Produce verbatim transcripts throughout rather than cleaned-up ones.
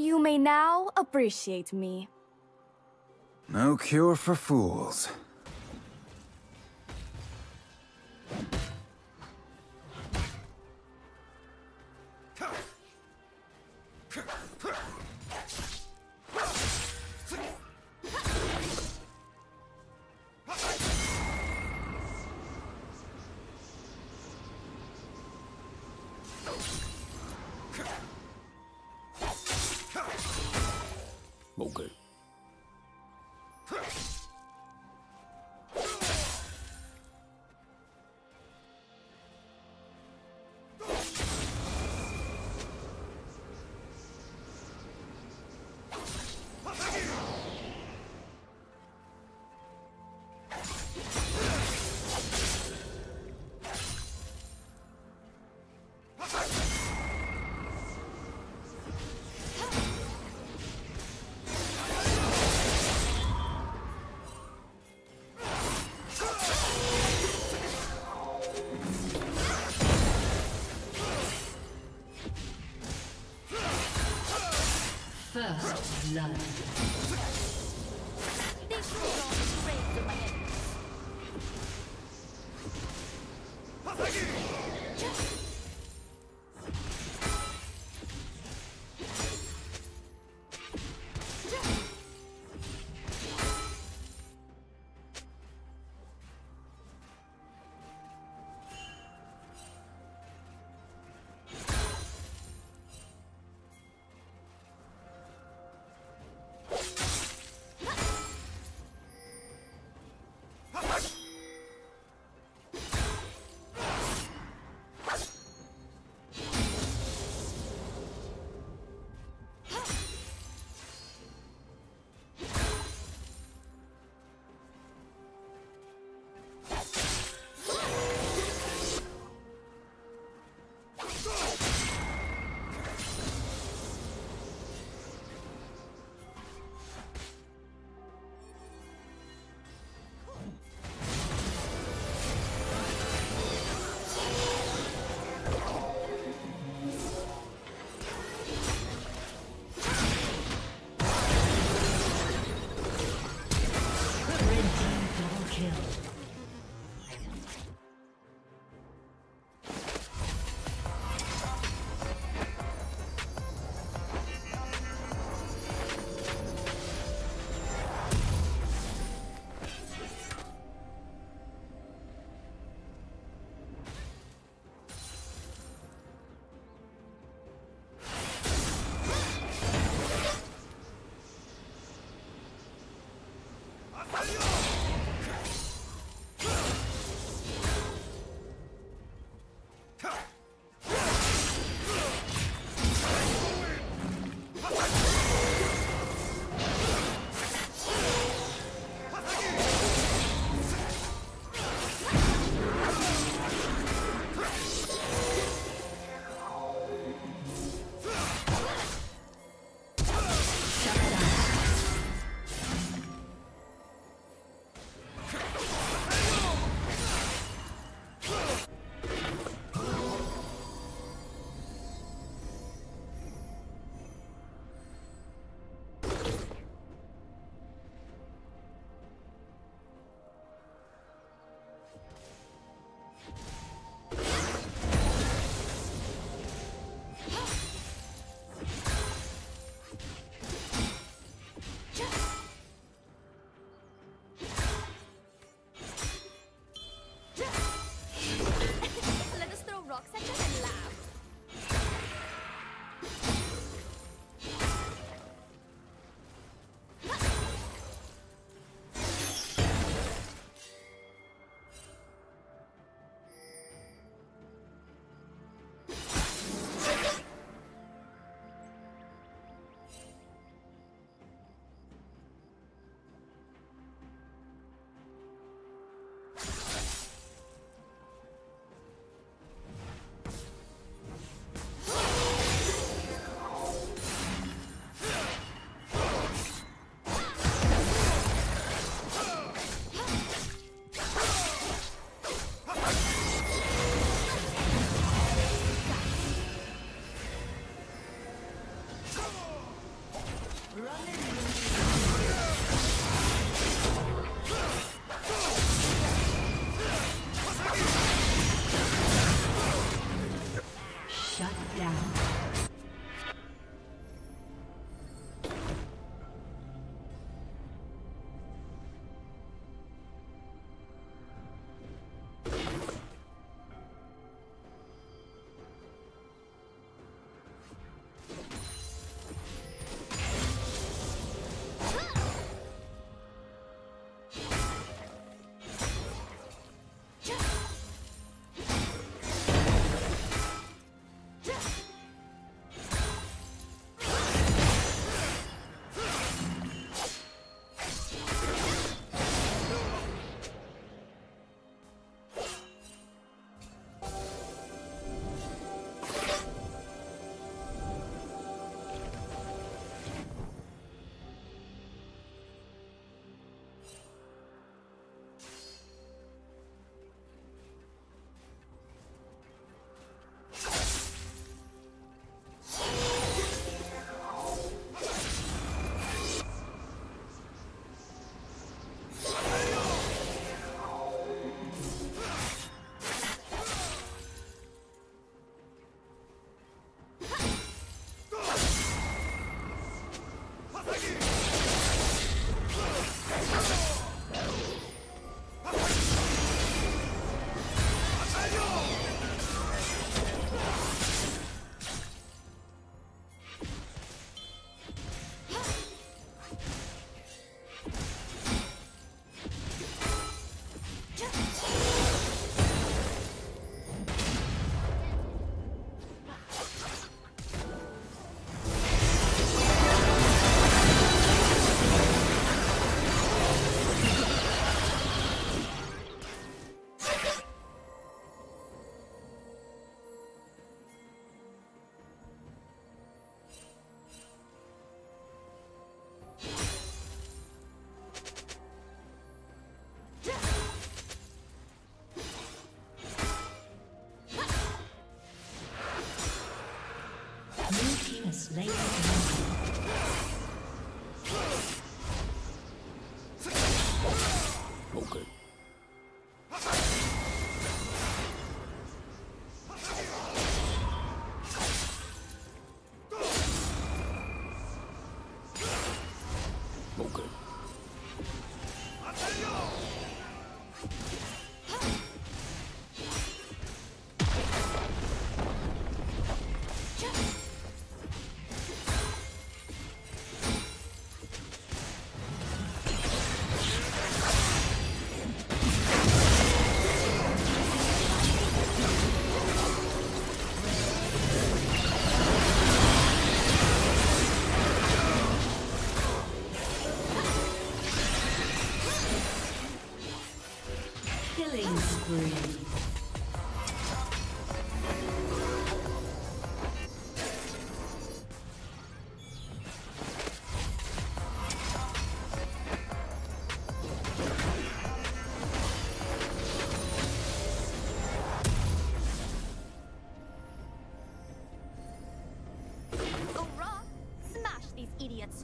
You may now appreciate me. No cure for fools. Okay. First blood.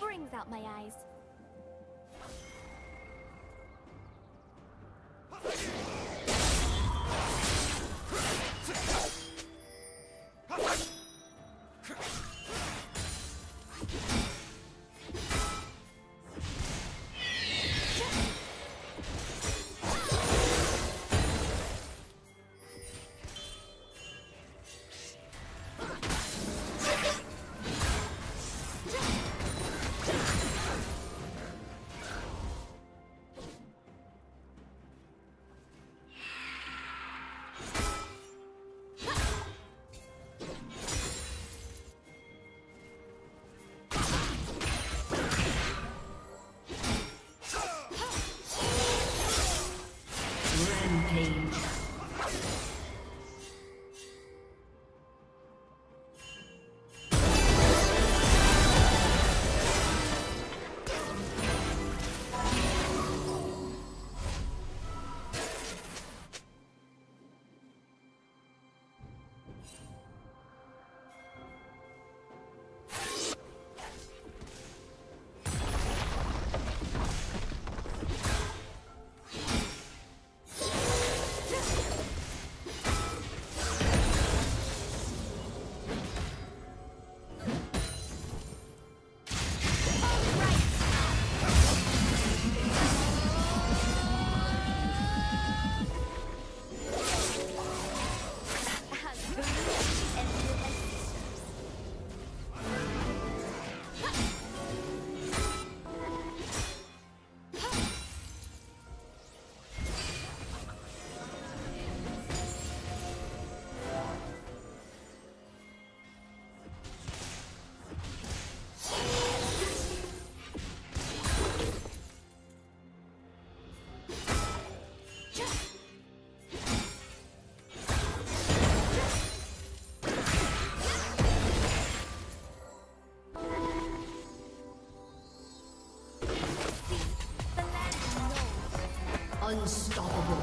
Brings out my eyes. Unstoppable.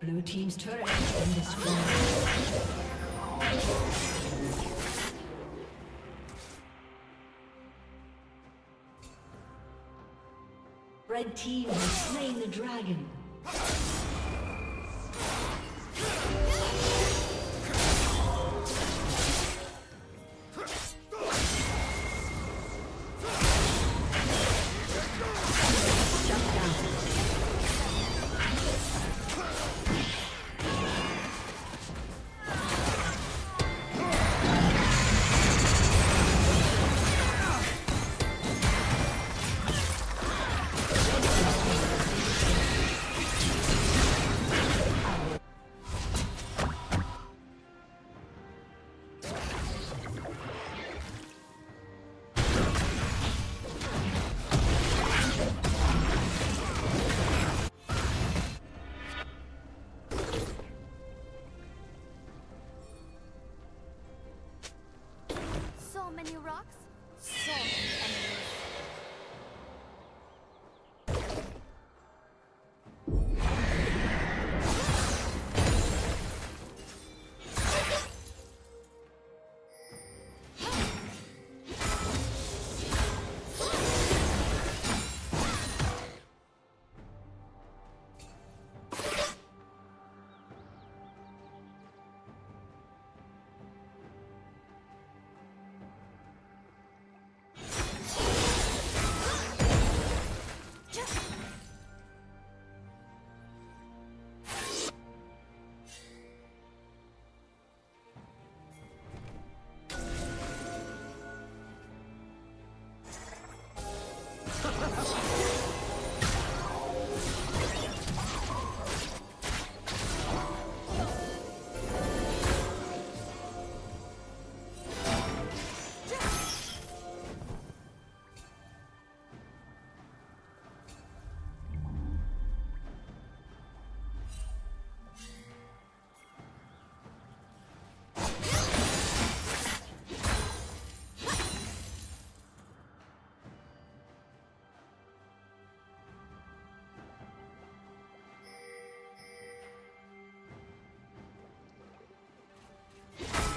Blue team's turret has been destroyed. Red team has slain the dragon.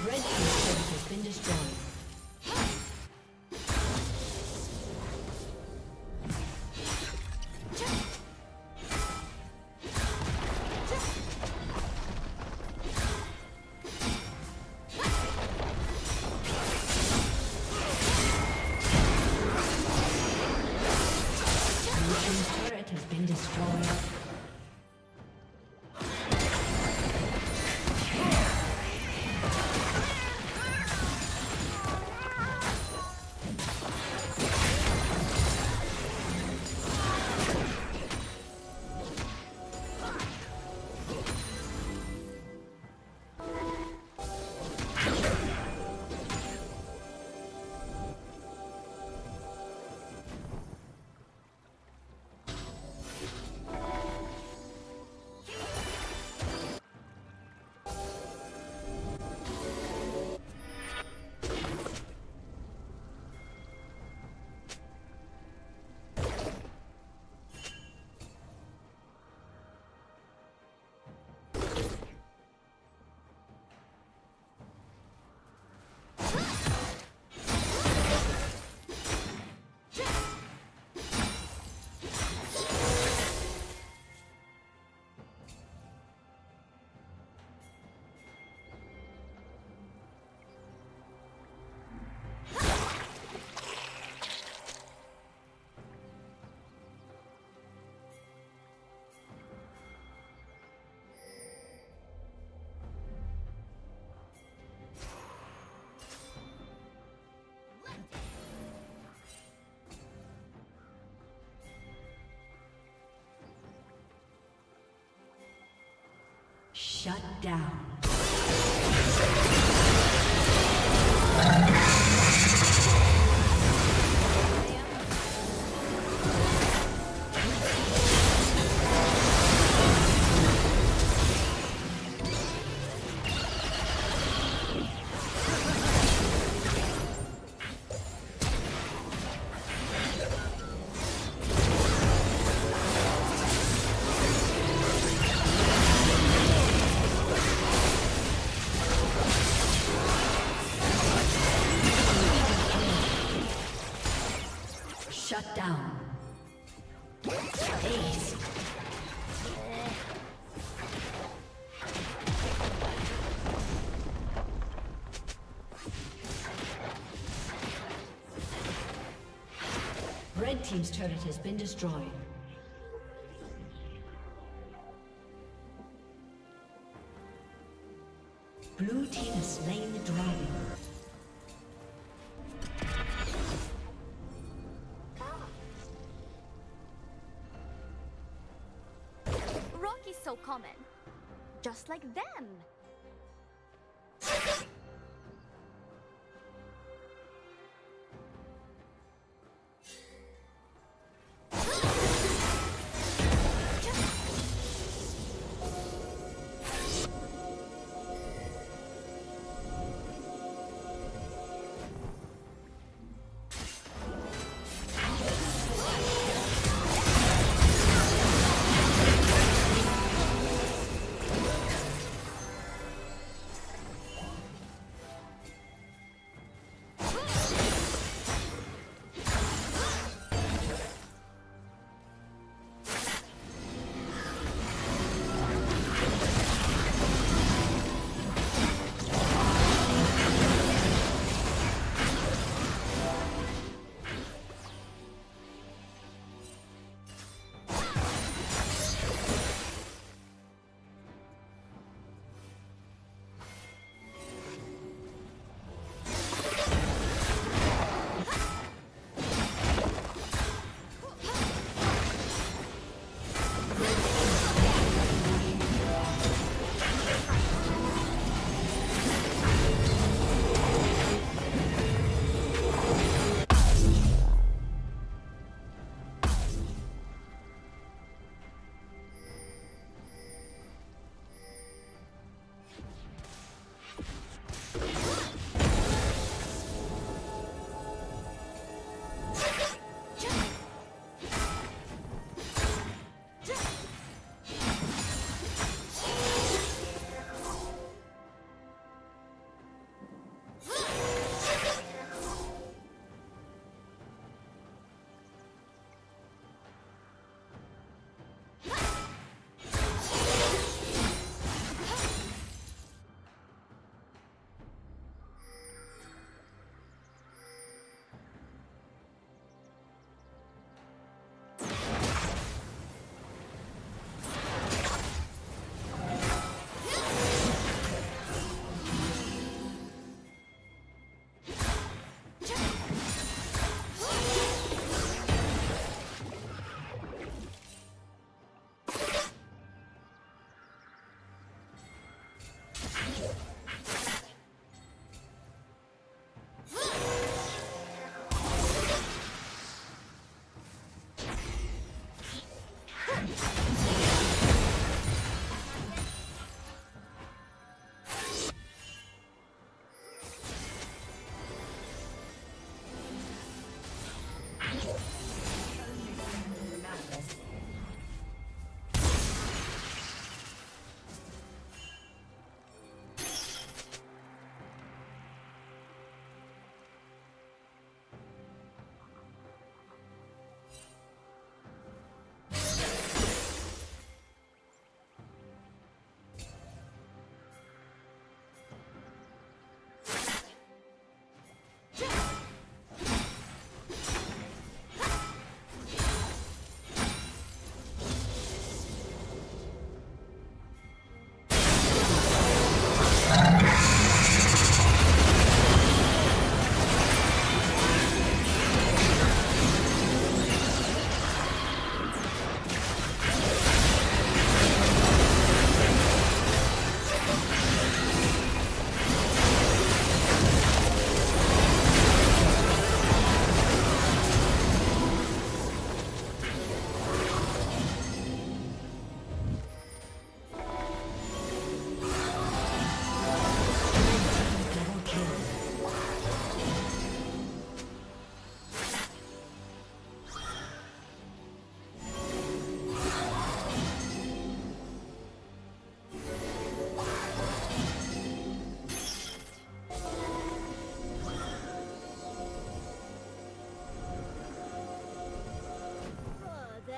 Red team's turret has been destroyed. Shut down. Shut down. Please. Red team's turret has been destroyed. Blue team has slain the dragon. Common. Just like them.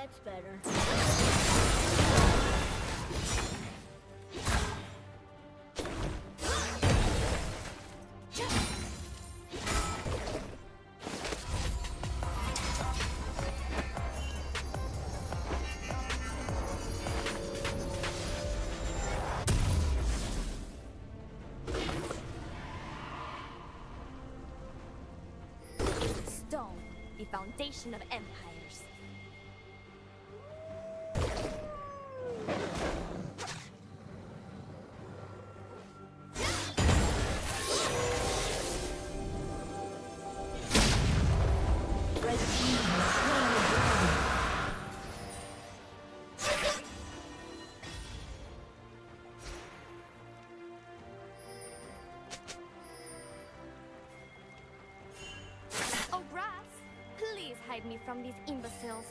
That's better. The foundation of empires. Hide me from these imbeciles.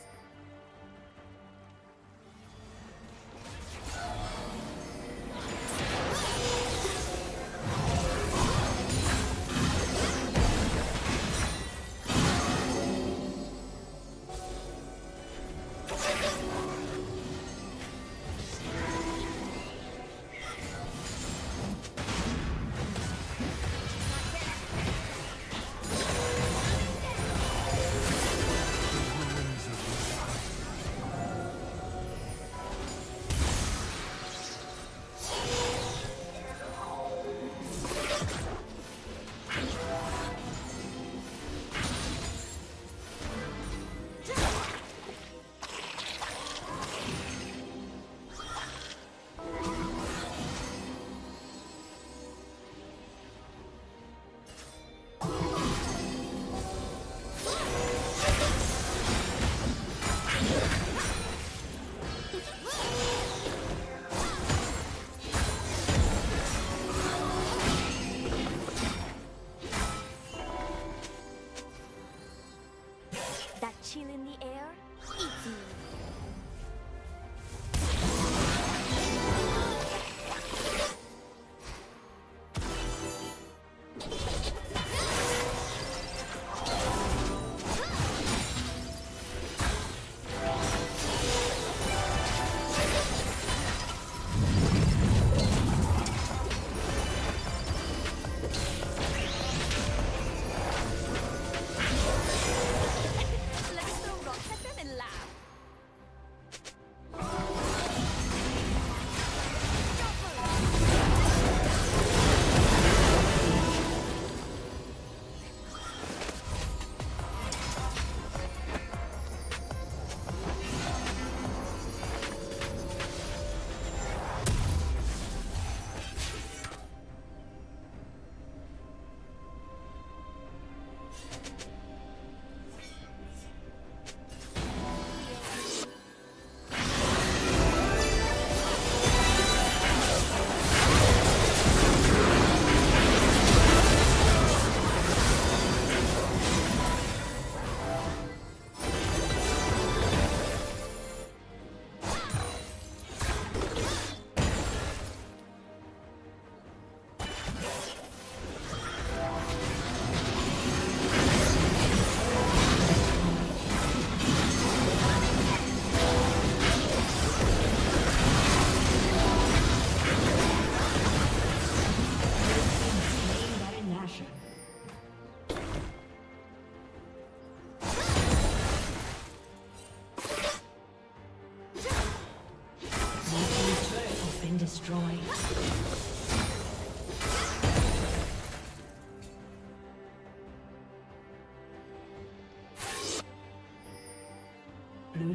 Chill in the air, eat me. Blue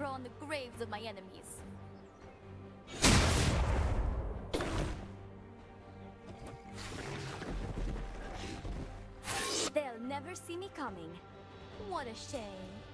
grow on the graves of my enemies. They'll never see me coming. What a shame.